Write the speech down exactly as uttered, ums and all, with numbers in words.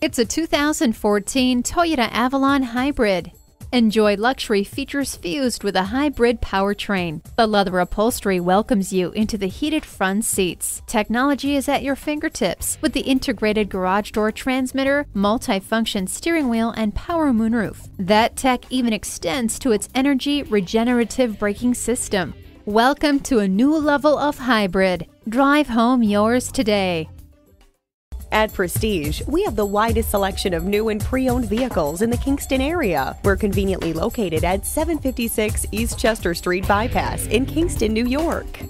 It's a two thousand fourteen Toyota Avalon Hybrid. Enjoy luxury features fused with a hybrid powertrain. The leather upholstery welcomes you into the heated front seats. Technology is at your fingertips with the integrated garage door transmitter, multifunction steering wheel, and power moonroof. That tech even extends to its energy regenerative braking system. Welcome to a new level of hybrid. Drive home yours today. At Prestige, we have the widest selection of new and pre-owned vehicles in the Kingston area. We're conveniently located at seven fifty-six East Chester Street Bypass in Kingston, New York.